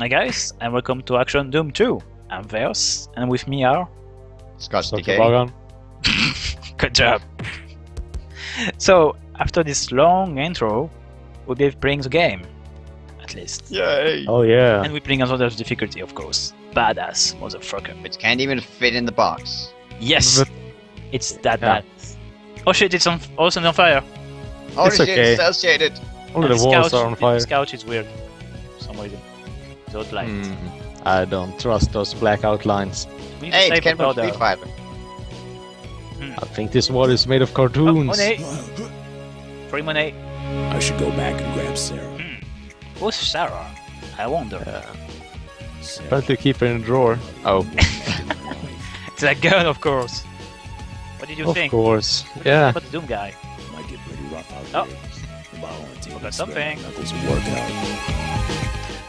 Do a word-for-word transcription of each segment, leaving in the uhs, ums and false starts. Hi guys, and welcome to Action Doom two. I'm Veos, and with me are... ScotchDK. Good job. So, after this long intro, we'll be playing the game, at least. Yay! Oh yeah. And we're playing on other difficulty, of course. Badass, motherfucker. It can't even fit in the box. Yes! It's that yeah. bad. Oh shit, it's on, also on fire. Oh it's shit, okay. It's associated. All the walls are on fire. This couch is weird. For some reason. Those lines. Mm, I don't trust those black outlines. Hey, it came from Street Fighter. I think this wall is made of cartoons. Oh, Free money. I should go back and grab Sarah. Mm. Who's Sarah? I wonder. Uh, Apparently keep her in a drawer. Oh. It's that girl, of course. What did you of think? Of course. What yeah. But the Doom guy. Might get pretty rough out there. Oh. Forgot something.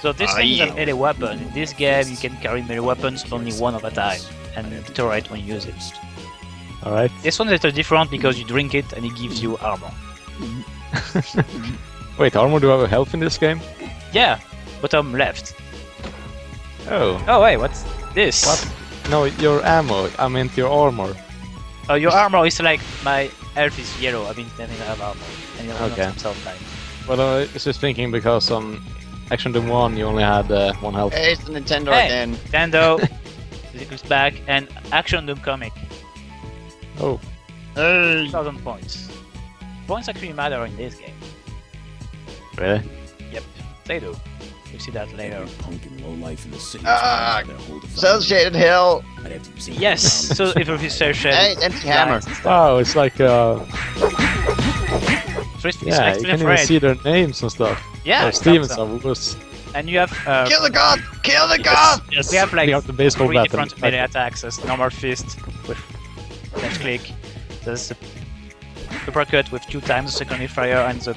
So this uh, thing yeah. is a melee weapon. In this game, you can carry melee weapons only one at a time, and deteriorate when you use it. All right. This one is a little different because you drink it and it gives you armor. Wait, armor? Do I have health in this game? Yeah, but I'm left. Oh. Oh wait, what's this? What? No, your ammo. I meant your armor. Oh, your armor is like my health is yellow. I mean, then I have armor, and you have okay. some time. Well, I was just thinking because um. Action Doom one, you only had uh, one health. Hey, it's the Nintendo hey, again. Nintendo! It comes back, and Action Doom comic. Oh. Hey. one thousand points. Points actually matter in this game. Really? Yep, they do. We'll see that later. Ah! Uh, cell shaded hell! Yes, so if it's cell shaded. Hey, empty hammer. Wow, it's like uh. It's yeah, you can even see their names and stuff. Yeah, oh, Stevens are worse. And you have uh, kill the god, kill the yes, god. Yes. We have like have the baseball three bat different melee attacks: there's normal fist with left click, there's the uppercut with two times the secondary fire, and the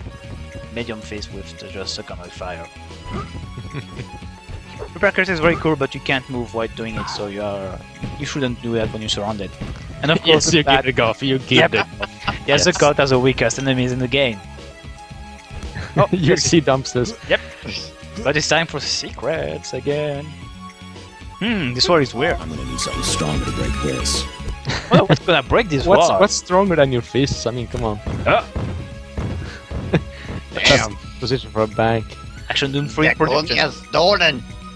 medium fist with the just secondary fire. Uppercut is very cool, but you can't move while doing it, so you are you shouldn't do that when you're surrounded. And of course, yes, you get the golf. You get it. Yes, the god has the weakest enemies in the game. Oh, you see dumpsters. Yep. But it's time for secrets again. Hmm, this wall is weird. I'm gonna need something stronger to break this. Well, what's gonna break this wall? What's, what's stronger than your fists? I mean, come on. Uh. Damn. Position for a bank. Action Doom three protection.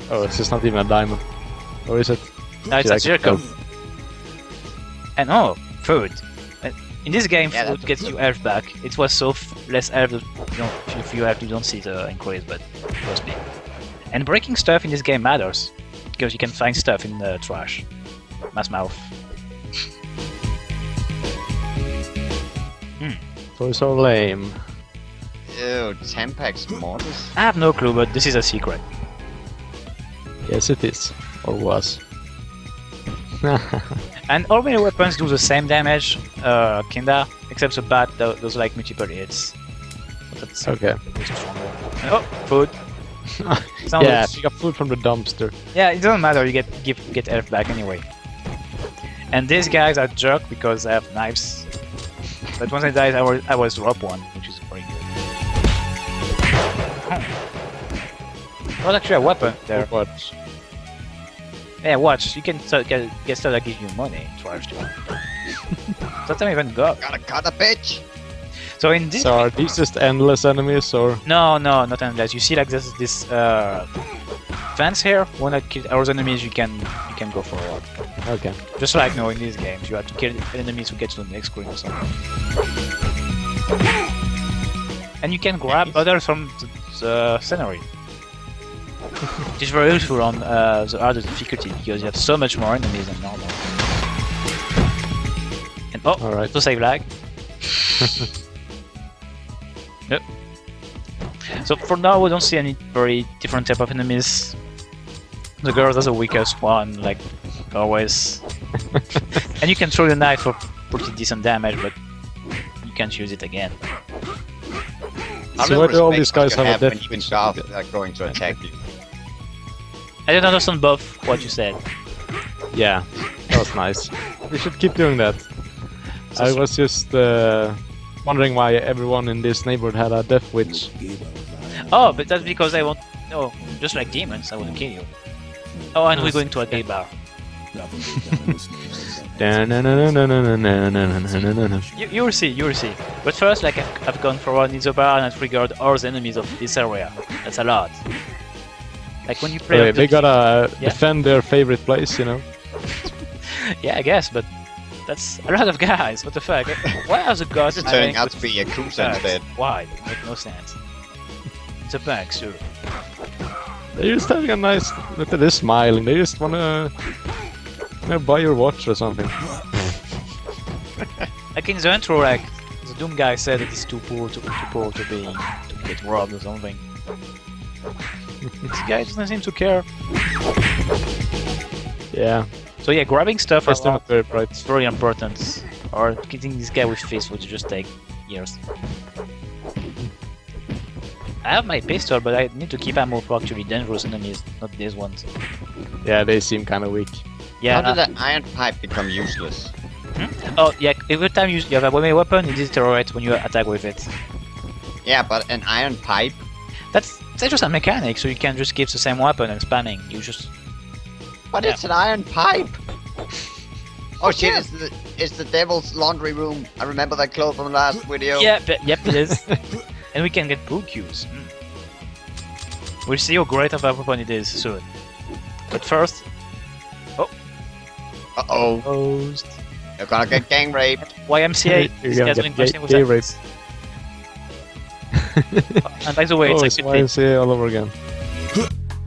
Oh, it's just not even a diamond. Or is it? No, it's a circle. And oh, food. In this game, yeah, food gets you health back. It was so f less health if you have you don't see the increase, but trust me. And breaking stuff in this game matters because you can find stuff in the trash. Mass mouth. Hmm. So so lame. Ew, ten packs models. I have no clue, but this is a secret. Yes, it is, or was. And all melee weapons do the same damage, uh, kinda, except the bat does like multiple hits. That's okay. And, oh, food. Yeah, you got food from the dumpster. Yeah, it doesn't matter. You get give get health back anyway. And these guys are jerk because they have knives. But once I died, I was I was drop one, which is pretty good. Oh. Well, actually, a weapon there. Oh, yeah, watch, you can start, get, get stuff that gives you money, trash. Doesn't even go. Gotta cut a bitch! So in this... So are these just endless enemies, or...? No, no, not endless. You see like there's this uh, fence here, when I kill those enemies you can you can go forward. Okay. Just like no, in these games, you have to kill enemies who get to the next screen or something. And you can grab others from the, the scenery. Which is very useful on uh, the harder difficulty because you have so much more enemies than normal. And oh, all right. So save lag. Yep. So for now we don't see any very different type of enemies. The girls are the weakest one, like always. And you can throw the knife for pretty decent damage, but you can't use it again. So why do all these guys have a death wish? Like going to attack you. I didn't understand both what you said. Yeah, that was nice. We should keep doing that. So I was just uh, wondering why everyone in this neighborhood had a death wish. Oh, but that's because I want. No, just like demons, I will kill you. Oh, and we're going to a gay bar. you, you'll see, you'll see. But first, like, I've, I've gone for one in the bar and I've triggered all the enemies of this area. That's a lot. Like when you play... Wait, they gotta yeah. defend their favorite place, you know? Yeah, I guess, but that's a lot of guys. What the fuck? Why are the gods... It's turning out to be a cruise instead. Why? It makes no sense. It's a bug, sure. They're just having a nice... They're smiling. They just wanna... You know, buy your watch or something. Like in the intro, like... The Doom guy said it is too poor to, too poor to be... to get robbed or something. This guy doesn't seem to care. Yeah. So yeah, grabbing stuff is not very bright. It's very important. Or getting this guy with fist would just take years. I have my pistol, but I need to keep ammo for actually dangerous enemies, not these ones. Yeah, they seem kind of weak. Yeah. How did the iron pipe become useless? Hmm? Oh yeah, every time you have a weapon, it deteriorates when you attack with it. Yeah, but an iron pipe. That's that's just a mechanic, so you can just keep the same weapon and spamming. You just. But yeah. It's an iron pipe! Oh shit, yeah. it's, the, it's the devil's laundry room. I remember that quote from the last video. Yeah, but, yep, it is. And we can get blue cubes. Mm. We'll see how great of a weapon it is soon. But first... Oh! Uh-oh. Host. You're gonna get gang raped. Y M C A is getting interesting with that. And by the way, oh, it's, it's like Y M C A all over again.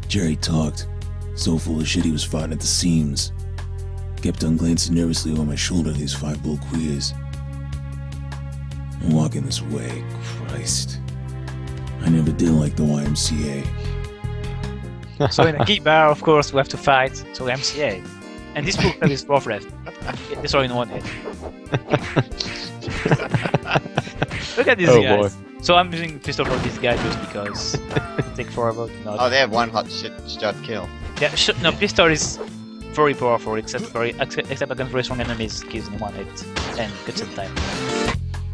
Jerry talked. So full of shit he was fired at the seams. Kept on glancing nervously over my shoulder at these five bull queers. I'm walking this way, Christ. I never did like the Y M C A. So in a gay bar, of course, we have to fight, so Y M C A. And this book is rough left. It's all in one hit. Look at these oh guys. Boy. So I'm using pistol for this guy just because it takes forever to not. Oh, they have one hot shit shot kill. Yeah, sh no, pistol is very powerful, except for except against very strong enemies, it gives me one hit and cuts in time.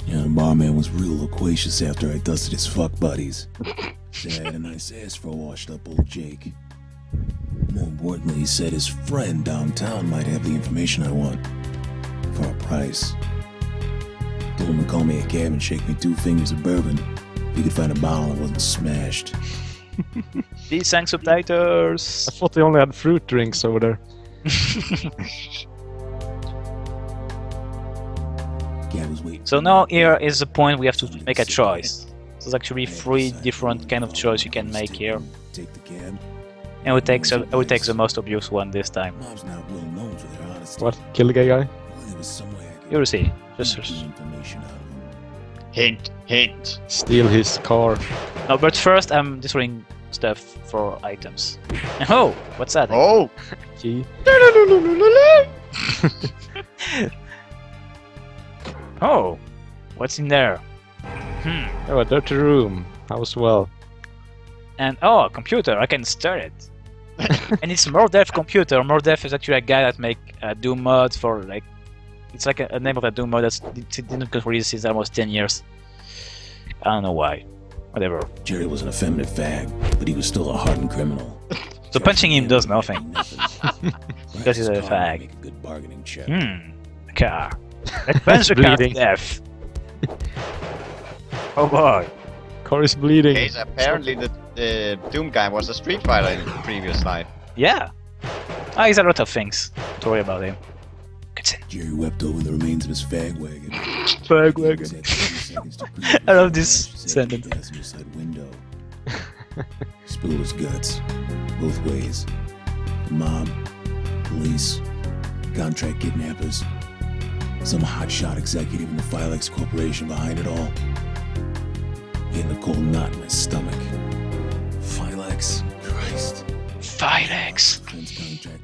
Yeah, the barman was real loquacious after I dusted his fuck buddies. They had a nice ass for a washed up old Jake. More importantly, he said his friend downtown might have the information I want. For a price. Told him to call me a cab and shake me two fingers of bourbon. If he could find a bottle that wasn't smashed. These sang subtitles! I thought they only had fruit drinks over there. So now here is the point we have to make a choice. There's actually three different kind of choice you can make here. And I will take, so I will take the most obvious one this time. What? Kill the gay guy? You'll see. Just, just... Hint, hint. Steal his car. No, but first I'm destroying stuff for items. Oh, what's that? Oh! Gee. Oh, what's in there? Hmm. Oh, a dirty room. How's well? And oh, a computer. I can stir it. And it's Mordef computer. Mordef is actually a guy that make uh, Doom mods for like. It's like a, a name of a Doom mod that didn't get released since almost ten years. I don't know why. Whatever. Jerry was an effeminate fag, but he was still a hardened criminal. So punching him does nothing. Because he's a fag. Hmm. A car. Let's punch the car to death. Oh boy. Car is bleeding. Okay, so apparently the, the Doom guy was a Street Fighter in the previous life. Yeah. Ah, oh, he's a lot of things. Don't worry about him. Jerry wept over the remains of his fag wagon. Fag wagon. I love this sentence. Spilled his guts, both ways. Mob, police, contract kidnappers, some hotshot executive in the Philax Corporation behind it all. Getting the cold knot in my stomach. Philax, Christ. Philax.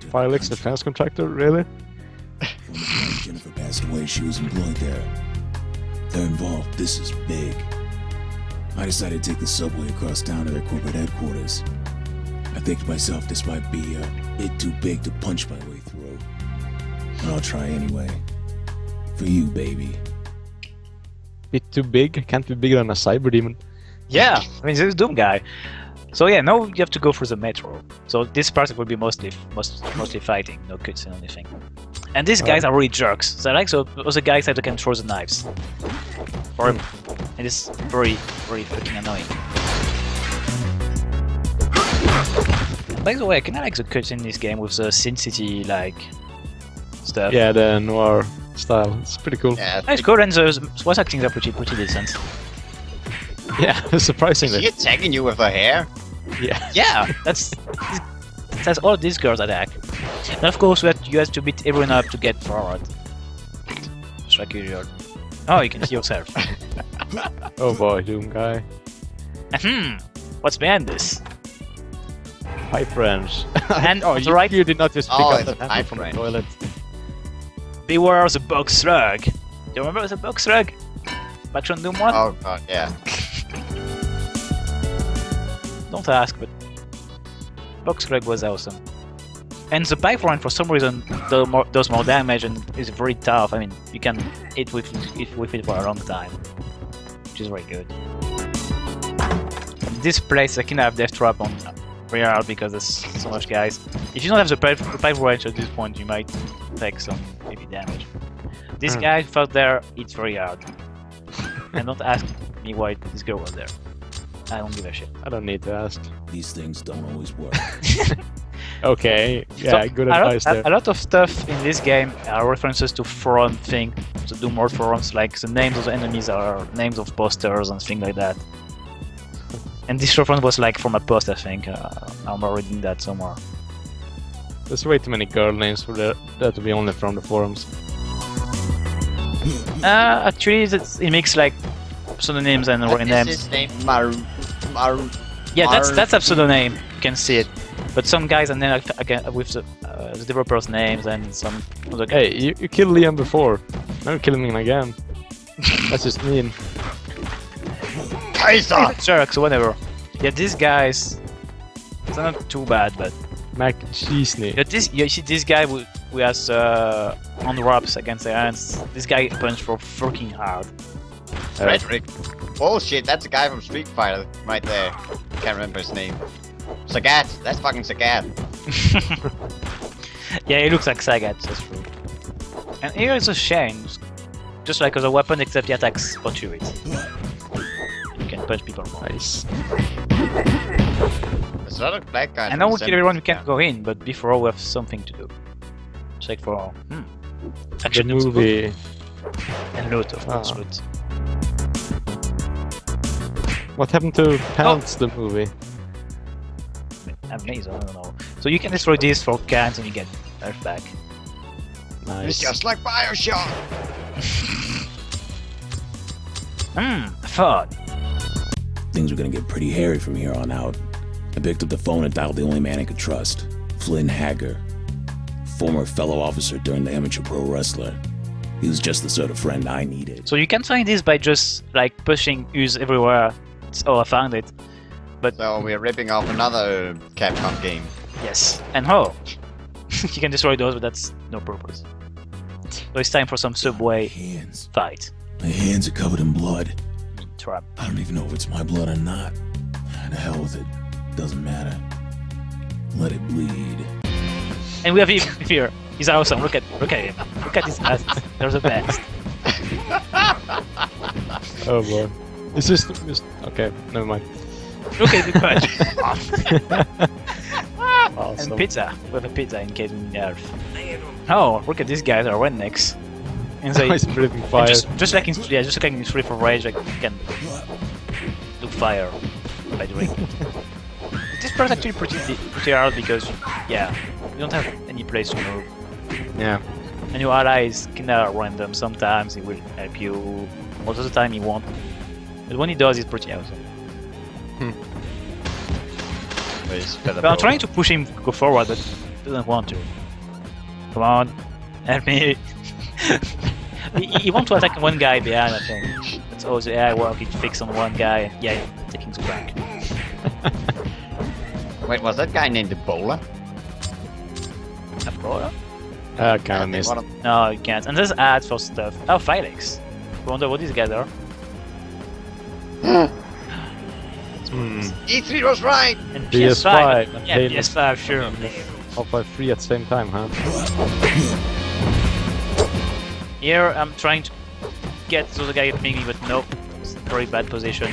Philax, the defense contractor, really? Jennifer passed away, she was employed there. They're involved, this is big. I decided to take the subway across town to their corporate headquarters. I think to myself, this might be a bit too big to punch my way through. But I'll try anyway. For you, baby. Bit too big? Can't be bigger than a cyber demon. Yeah, I mean, this is Doom guy. So yeah, now you have to go for the metro. So this part will be mostly most, mostly fighting, no cuts and anything. And these guys are really jerks. So I like so other guys that can throw the knives. For him. It is very, very fucking annoying. By the way, I kinda like the cuts in this game with the Sin City like stuff. Yeah, the noir style. It's pretty cool. Yeah, it's cool, and the voice acting are pretty pretty decent. Yeah, surprisingly. Is he attacking you with her hair? Yeah. Yeah, that's that's all these girls attack. And of course, you have to beat everyone up to get forward. Just like usual. Oh, you can see yourself. Oh boy, Doom guy. Ahem. What's behind this? Pipe branch. And oh, you, right. You did not just pick oh, up the pipe from the toilet. Beware the box slug. Do you remember the box slug? Action Doom one? Oh god, yeah. Don't ask, but box slug was awesome. And the pipe run for some reason does more, does more damage and is very tough. I mean, you can hit with it, with it for a long time, which is very good. This place I kinda have death trap on real because there's so much guys. If you don't have the pipe, the pipe range at this point, you might take some heavy damage. This mm. guy fought there, it's very hard. And don't ask me why this girl was there. I don't give a shit. I don't need to ask. These things don't always work. Okay, yeah, so good advice a lot, there. A lot of stuff in this game are references to forum things, to do more forums, like the names of the enemies are names of posters and things like that. And this reference was like from a post, I think. Uh, I'm reading that somewhere. There's way too many girl names for that, that to be only from the forums. Uh, actually, it's, it makes like pseudonyms and real names. Is his name Maru? Maru? Yeah, Maru. that's that's a pseudonym. You can see it. But some guys and then again with the, uh, the developers' names and some other guys. Hey, you, you killed Liam before. Now you're killing him again. That's just mean. Kaiser! Jerks, whatever. Yeah, these guys, they're not too bad, but. Mac Cheesney. Yeah, this you see this guy who, who has uh, on wraps against the hands. This guy punched for freaking hard. Frederick. Uh, Bullshit, that's a guy from Street Fighter right there. Can't remember his name. Sagat, that's fucking Sagat. Yeah, he looks like Sagat, that's true. And here is a Shane, just like the weapon, except he attacks onto it. You can punch people more. Nice. There's a lot of black guys. And now we kill everyone we can't go in, but before we have something to do. Check for all. Hmm. Action the movie. And loot, of course, ah. loot. What happened to Pants, oh. the movie? Amazing, I don't know. So you can destroy these for cans and you get Earth back. Nice. It's just like Bioshock! Hmm, thought. Things are gonna get pretty hairy from here on out. I picked up the phone and dialed the only man I could trust, Flynn Hager. Former fellow officer during the amateur pro wrestler. He was just the sort of friend I needed. So you can find this by just like pushing U's everywhere. Oh, I found it. But so we're ripping off another Capcom game. Yes, and how? You can destroy those, but that's no purpose. So it's time for some subway hands. fight. My hands are covered in blood. Trap. I don't even know if it's my blood or not. The hell with it. Doesn't matter. Let it bleed. And we have him here. He's awesome. Look at, look at him. Look at his ass. They're the best. Oh boy. Is this just okay? Never mind. Look at the punch. Awesome. And pizza. We have a pizza in case we nerf. Oh, look at these guys are rednecks. And they it's breathing fire. Just, just like in yeah, just like in Streets of Rage, like you can do fire by doing. This part's actually pretty pretty hard because yeah, you don't have any place to move. Yeah. And your ally is kinda random. Sometimes he will help you. Most of the time he won't. But when he does, it's pretty awesome. But I'm trying to push him to go forward, but he doesn't want to. Come on, help me! he, he wants to attack one guy behind, I think. That's all the A I work, it fixed on one guy. Yeah, taking the crack. Wait, was that guy named Ebola? Ebola? Uh, can't miss. No, you can't. And there's ads for stuff. Oh, Philax. I wonder what these guys are. Mm. E three was right! And P S five! P S five. Yeah, P S five, sure. Half-Life three at the same time, huh? Here I'm trying to get to the guy at melee, but no. It's a very bad position.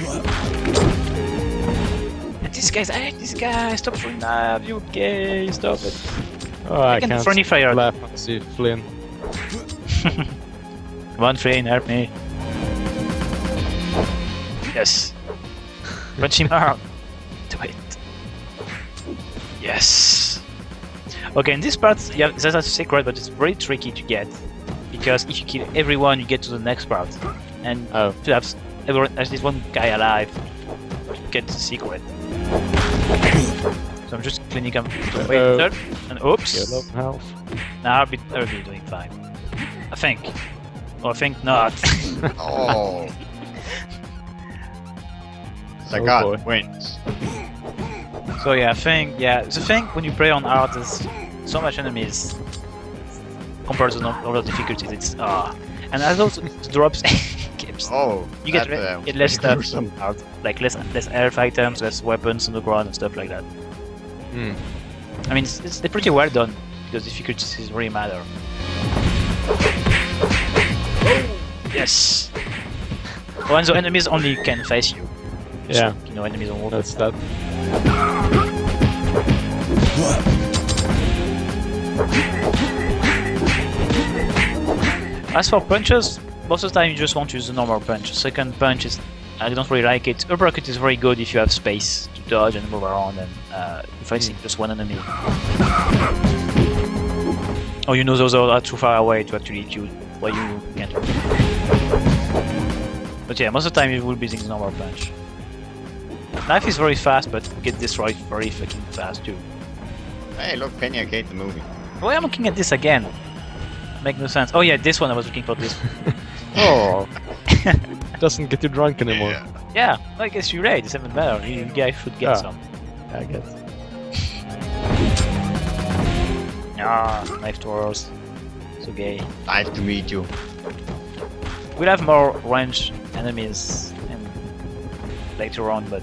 And this guy's, hey, this guy, stop throwing knives, you gay, stop it. Oh, I, I can't front fire. Laugh and see Flynn. Come on, Flynn, help me. Yes. Punch him out. Do it. Yes. Okay, in this part, yeah, that's a secret, but it's very tricky to get. Because if you kill everyone, you get to the next part. And oh. to have everyone, at least one guy alive, you get the secret. So I'm just cleaning up. Wait, uh, and oops. Now nah, I'll be, I'll be doing fine. I think. Or I think not. Oh. Sagat oh wins. So yeah, I think, yeah, the thing when you play on hard is so much enemies compared to other difficulties, it's ah. Oh. And as also the drops keeps. Oh, you get, that, uh, get less stuff, hard, like less less health items, less weapons on the ground and stuff like that. Hmm. I mean, it's, it's pretty well done because difficulties really matter. Yes. When the enemies only can face you. Yeah, so, you know, enemies on that's that. As for punches, most of the time you just want to use the normal punch. Second punch is, I don't really like it. Uppercut is very good if you have space to dodge and move around and uh, facing mm. just one enemy. Or you know those are too far away to actually kill what you can't. But yeah, most of the time you will be using the normal punch. Knife is very fast, but we get destroyed very fucking fast too. Hey, look, Penny Arcade the movie. Why am I looking at this again? Make no sense. Oh yeah, this one I was looking for this. Oh, doesn't get you drunk anymore. Yeah, yeah, I guess you're right. It's even better. You guys should get ah. some. Yeah, I guess. Ah, knife twirls. So gay. Nice to meet you. We'll have more ranged enemies and later on, but.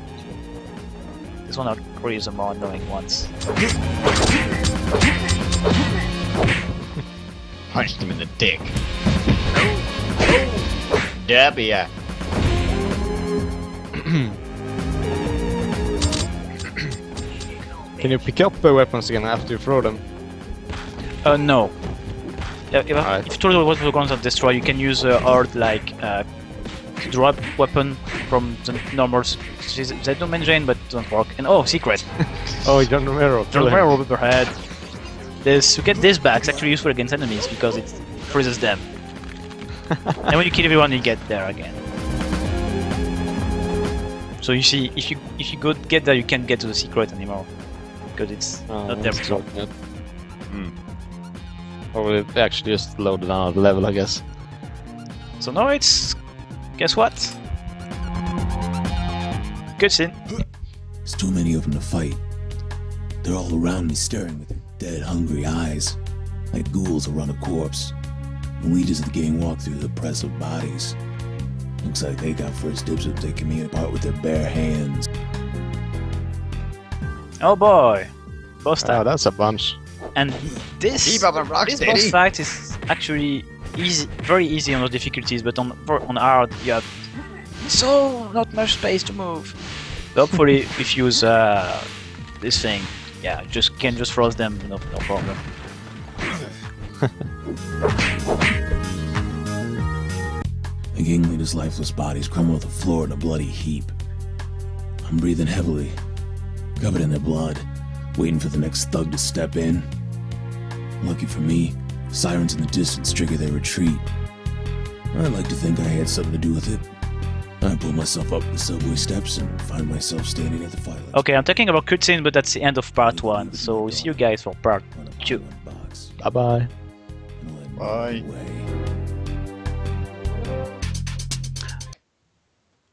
This one I'll probably use the more annoying ones. Punched him in the dick. Dab ya. Can you pick up the weapons again after you throw them? Uh, no. Yeah, if right. if total weapons are going to destroy, you can use a hard like uh, drop weapon from the normal Z Doom engine, but don't work. And oh, secret! Oh, John Romero. John Romero overhead. This, you get this back, it's actually useful against enemies because it freezes them. And when you kill everyone, you get there again. So you see, if you if you go get there, you can't get to the secret anymore because it's oh, not there. So. Yep. Mm. Or it actually just loaded down the level, I guess. So now it's. Guess what? Good scene. There's too many of them to fight. They're all around me staring with their dead, hungry eyes. Like ghouls around a corpse. And we just the gang walk through the press of bodies. Looks like they got first dibs of taking me apart with their bare hands. Oh boy. Boss time. Oh, that's a bunch. And this, this boss fight is actually easy, very easy on those difficulties, but on on hard you have so not much space to move. Hopefully, if you use uh, this thing, yeah, just can just frost them, no, no problem. The gang leader's lifeless bodies crumble to the floor in a bloody heap. I'm breathing heavily, covered in their blood, waiting for the next thug to step in. Lucky for me, sirens in the distance trigger their retreat. I'd like to think I had something to do with it. I pull myself up the subway steps and find myself standing at the fire. Okay, I'm talking about cutscene, but that's the end of part one. So see you guys for part two. Bye bye. Bye.